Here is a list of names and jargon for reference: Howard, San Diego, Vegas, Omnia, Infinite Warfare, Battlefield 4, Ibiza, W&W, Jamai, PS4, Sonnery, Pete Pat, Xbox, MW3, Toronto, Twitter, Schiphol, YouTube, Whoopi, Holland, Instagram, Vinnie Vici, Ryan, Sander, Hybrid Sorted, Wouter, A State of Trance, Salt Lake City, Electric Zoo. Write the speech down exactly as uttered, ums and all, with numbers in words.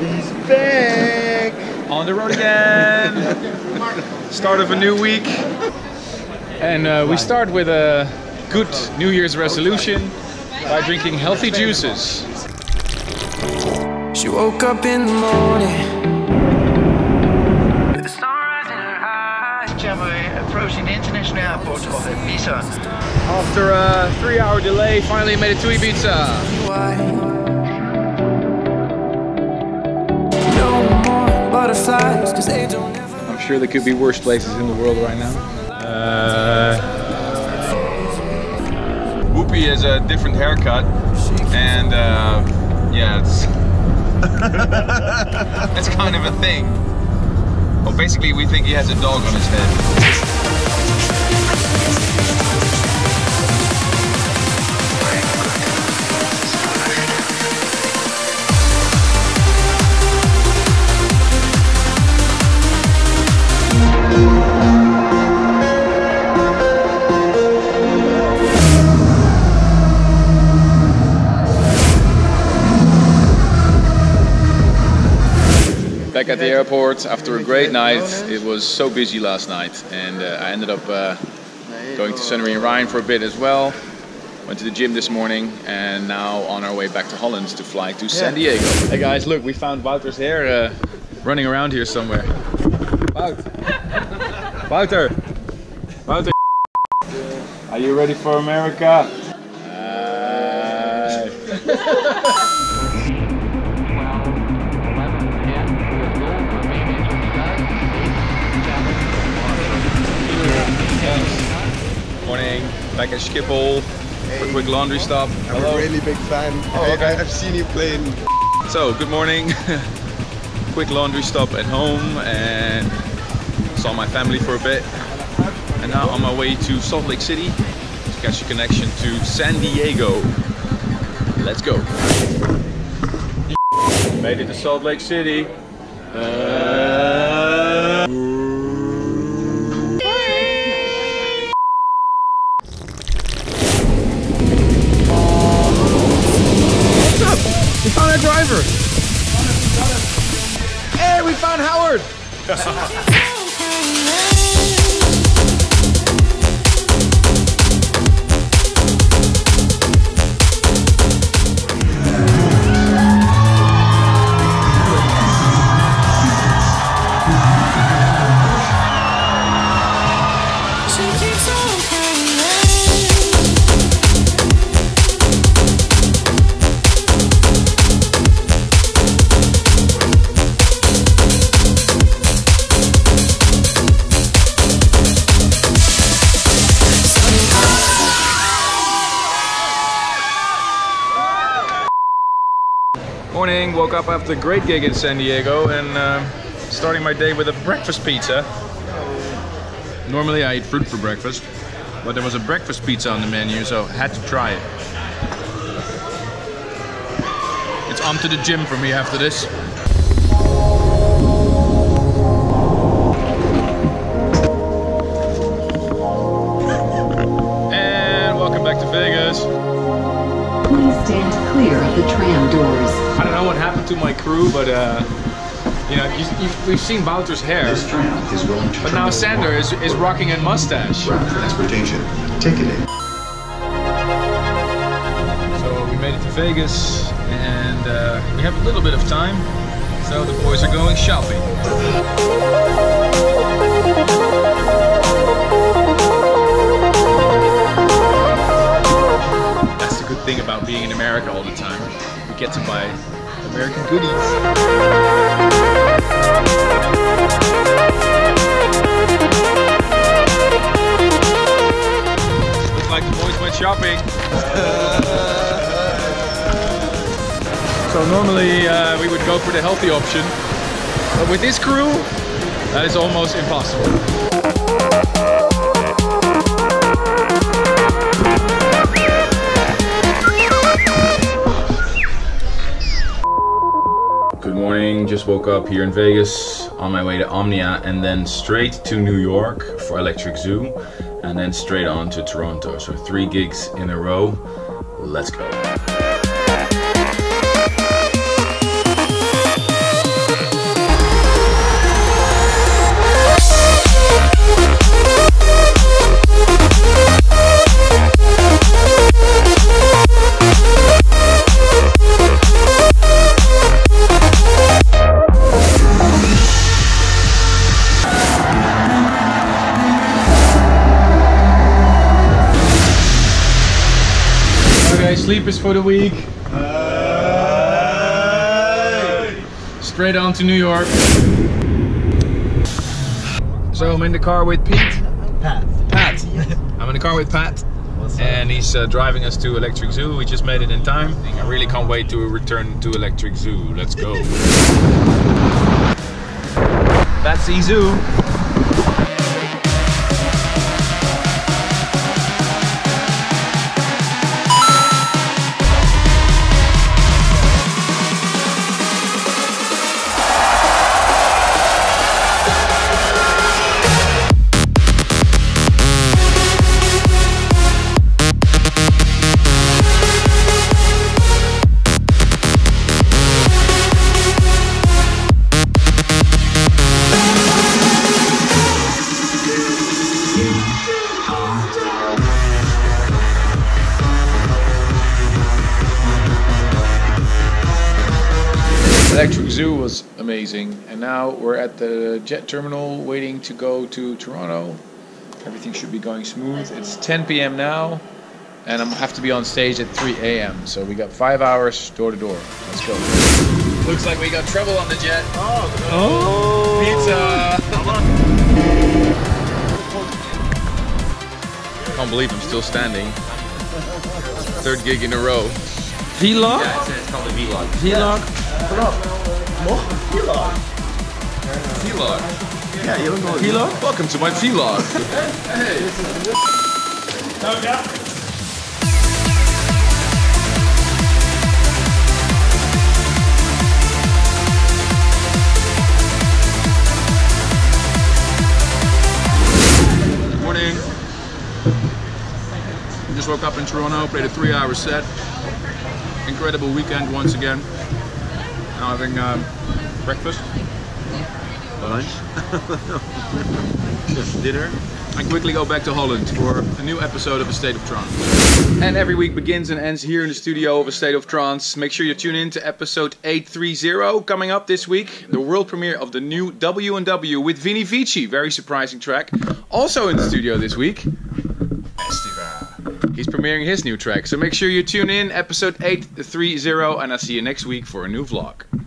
He's back. On the road again. Start of a new week. And uh, we start with a good New Year's resolution by drinking healthy juices. She woke up in the morning with the stars in her eyes. Jamai approaching the international airport of Ibiza. After a three hour delay, finally made it to Ibiza. I'm sure there could be worse places in the world right now. Uh, Whoopi has a different haircut, and uh, yeah, it's that's kind of a thing. Well, basically, we think he has a dog on his head. Back at the airport after a great night. It was so busy last night, and uh, I ended up uh, going to Sonnery and Ryan for a bit as well. Went to the gym this morning, and now on our way back to Holland to fly to San Diego. Hey guys, look, we found Wouter's hair uh, running around here somewhere. Wout, Wouter, Wouter. Are you ready for America? Uh... Morning, back at Schiphol hey. for a quick laundry stop. I'm Hello. a really big fan. Oh, okay. I, I've seen you playing. So, good morning. Quick laundry stop at home and saw my family for a bit. And now on my way to Salt Lake City to catch a connection to San Diego. Let's go. Made it to Salt Lake City. Uh... We found our driver! Hey, we found Howard! Morning, woke up after a great gig in San Diego and uh, starting my day with a breakfast pizza. Normally I eat fruit for breakfast, but there was a breakfast pizza on the menu, so I had to try it. It's on to the gym for me after this. And welcome back to Vegas. Please stand clear of the tram doors. I don't know what happened to my crew, but uh, you know, you, you, we've seen Wouter's hair. This tram is going to but now Sander is, is rocking a mustache. Route transportation ticketed. So we made it to Vegas, and uh, we have a little bit of time, so the boys are going shopping. That's the good thing about being in America all the time. Get to buy American goodies. Looks like the boys went shopping. So normally uh, we would go for the healthy option, but with this crew, that is almost impossible. Just woke up here in Vegas on my way to Omnia and then straight to New York for Electric Zoo and then straight on to Toronto. So three gigs in a row. Let's go. sleepers for the week. Hey. Straight on to New York. So I'm in the car with Pete. Pat. Pat. I'm in the car with Pat. And he's uh, driving us to Electric Zoo. We just made it in time. I really can't wait to return to Electric Zoo. Let's go. That's the zoo. Electric Zoo was amazing, and now we're at the jet terminal waiting to go to Toronto. Everything should be going smooth. It's ten p m now, and I'm have to be on stage at three a m So we got five hours door to door. Let's go. Looks like we got trouble on the jet. Oh, oh. Pizza! I can't believe I'm still standing. Third gig in a row. Vlog? Yeah, it's, it's called a vlog. Vlog? Vlog? Vlog? Yeah, you don't know vlog? Welcome to my vlog. Hey! Just woke up in Toronto, played a three-hour set. Incredible weekend once again. Now having um, breakfast, lunch, dinner, and quickly go back to Holland for a new episode of A State of Trance. And every week begins and ends here in the studio of A State of Trance. Make sure you tune in to episode eight thirty coming up this week. The world premiere of the new W and W with Vinnie Vici. Very surprising track. Also in the studio this week. He's premiering his new track, so make sure you tune in, episode eight thirty, and I'll see you next week for a new vlog.